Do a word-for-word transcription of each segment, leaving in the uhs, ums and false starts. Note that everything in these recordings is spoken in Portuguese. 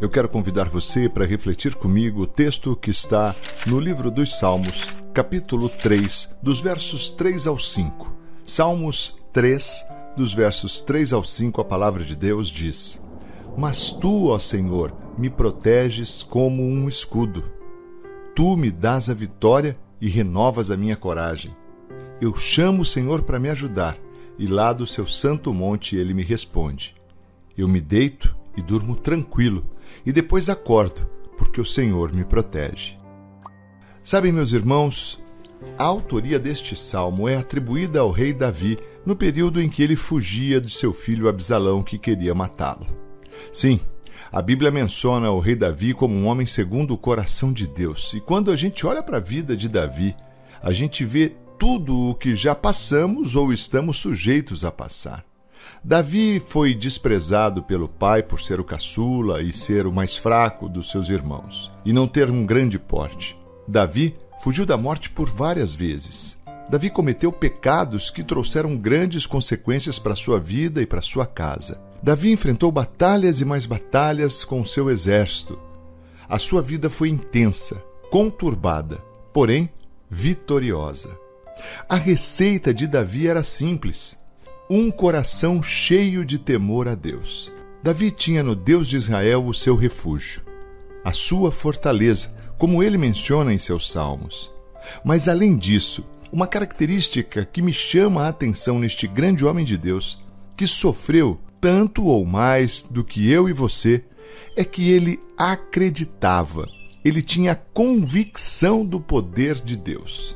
Eu quero convidar você para refletir comigo o texto que está no livro dos Salmos, capítulo três, dos versos três ao cinco. Salmos três, dos versos três ao cinco, a palavra de Deus diz: Mas tu, ó Senhor, me proteges como um escudo. Tu me dás a vitória e renovas a minha coragem. Eu chamo o Senhor para me ajudar, e lá do seu santo monte ele me responde. Eu me deito e durmo tranquilo, e depois acordo, porque o Senhor me protege. Sabem, meus irmãos, a autoria deste salmo é atribuída ao rei Davi no período em que ele fugia de seu filho Absalão, que queria matá-lo. Sim, a Bíblia menciona o rei Davi como um homem segundo o coração de Deus. E quando a gente olha para a vida de Davi, a gente vê tudo o que já passamos ou estamos sujeitos a passar. Davi foi desprezado pelo pai por ser o caçula e ser o mais fraco dos seus irmãos, e não ter um grande porte. Davi fugiu da morte por várias vezes. Davi cometeu pecados que trouxeram grandes consequências para sua vida e para sua casa. Davi enfrentou batalhas e mais batalhas com o seu exército. A sua vida foi intensa, conturbada, porém vitoriosa. A receita de Davi era simples: um coração cheio de temor a Deus. Davi tinha no Deus de Israel o seu refúgio, a sua fortaleza, como ele menciona em seus salmos. Mas, além disso, uma característica que me chama a atenção neste grande homem de Deus, que sofreu tanto ou mais do que eu e você, é que ele acreditava, ele tinha convicção do poder de Deus.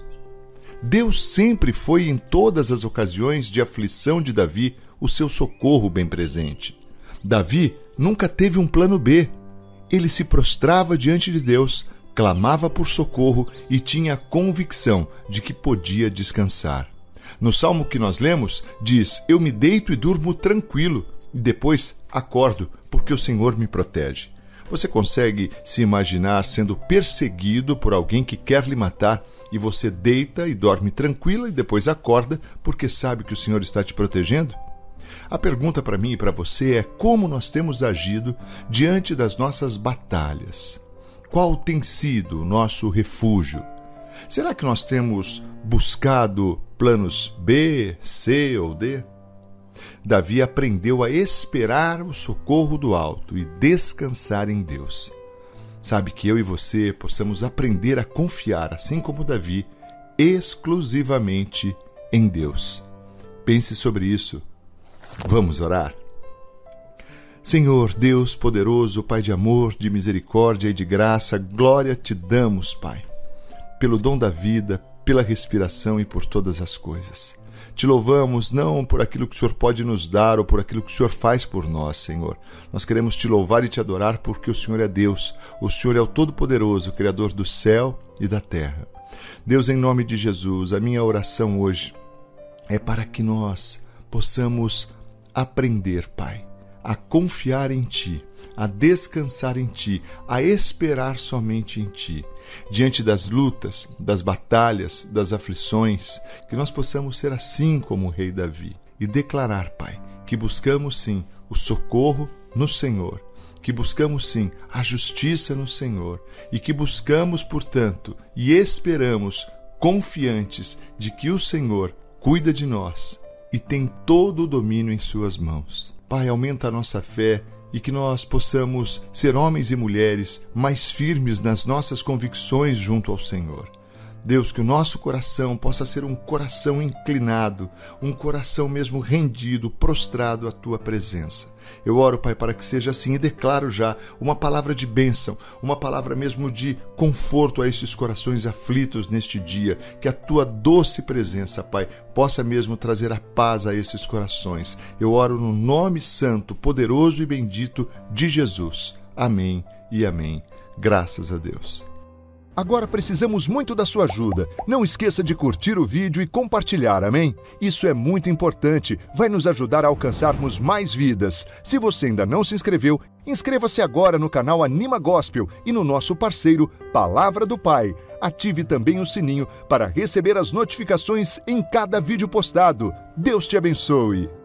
Deus sempre foi, em todas as ocasiões de aflição de Davi, o seu socorro bem presente. Davi nunca teve um plano B. Ele se prostrava diante de Deus, clamava por socorro e tinha a convicção de que podia descansar. No salmo que nós lemos, diz: Eu me deito e durmo tranquilo, e depois acordo, porque o Senhor me protege. Você consegue se imaginar sendo perseguido por alguém que quer lhe matar, e você deita e dorme tranquila e depois acorda porque sabe que o Senhor está te protegendo? A pergunta para mim e para você é: como nós temos agido diante das nossas batalhas? Qual tem sido o nosso refúgio? Será que nós temos buscado planos B, C ou D? Davi aprendeu a esperar o socorro do alto e descansar em Deus. Sabe, que eu e você possamos aprender a confiar, assim como Davi, exclusivamente em Deus. Pense sobre isso. Vamos orar? Senhor, Deus poderoso, Pai de amor, de misericórdia e de graça, glória te damos, Pai, pelo dom da vida, pela respiração e por todas as coisas. Te louvamos não por aquilo que o Senhor pode nos dar ou por aquilo que o Senhor faz por nós, Senhor. Nós queremos te louvar e te adorar porque o Senhor é Deus, o Senhor é o Todo-Poderoso, o Criador do céu e da terra. Deus, em nome de Jesus, a minha oração hoje é para que nós possamos aprender, Pai, a confiar em Ti, a descansar em Ti, a esperar somente em Ti. Diante das lutas, das batalhas, das aflições, que nós possamos ser assim como o rei Davi e declarar, Pai, que buscamos sim o socorro no Senhor, que buscamos sim a justiça no Senhor e que buscamos, portanto, e esperamos confiantes de que o Senhor cuida de nós e tem todo o domínio em Suas mãos. Pai, aumenta a nossa fé e que nós possamos ser homens e mulheres mais firmes nas nossas convicções junto ao Senhor. Deus, que o nosso coração possa ser um coração inclinado, um coração mesmo rendido, prostrado à Tua presença. Eu oro, Pai, para que seja assim e declaro já uma palavra de bênção, uma palavra mesmo de conforto a estes corações aflitos neste dia, que a Tua doce presença, Pai, possa mesmo trazer a paz a esses corações. Eu oro no nome santo, poderoso e bendito de Jesus. Amém e amém. Graças a Deus. Agora precisamos muito da sua ajuda. Não esqueça de curtir o vídeo e compartilhar, amém? Isso é muito importante, vai nos ajudar a alcançarmos mais vidas. Se você ainda não se inscreveu, inscreva-se agora no canal Anima Gospel e no nosso parceiro Palavra do Pai. Ative também o sininho para receber as notificações em cada vídeo postado. Deus te abençoe!